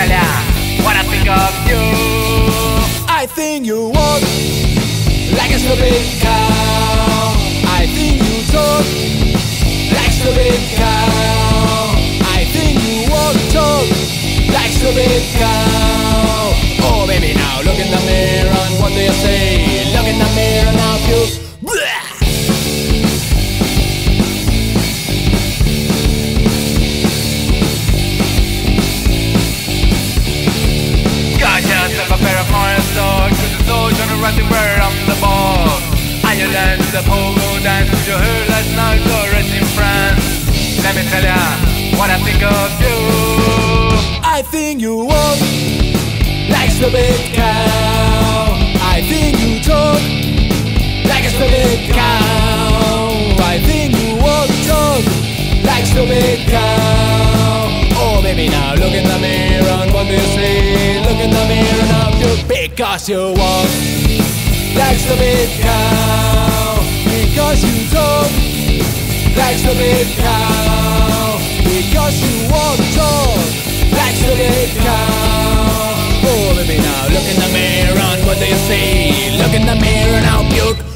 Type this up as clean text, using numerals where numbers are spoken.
Guacala, what I think of you. I think you walk like a stupid cow. I think you talk like stupid cow. I think you walk, talk like stupid cow. Oh baby, now look in the mirror and what do you say? Look in the mirror now, you. The pogo dance you heard last night already in France. Let me tell ya what I think of you. I think you walk like a stupid cow. I think you talk like a stupid cow. I think you walk, talk like a stupid cow. Oh baby, now look in the mirror and what do you see? Look in the mirror now, you. Because you walk like a stupid cow. Because you talk like stupid cow. Because you walk, talk like stupid cow. Oh baby, now look in the mirror and what do you see? Look in the mirror now, puke.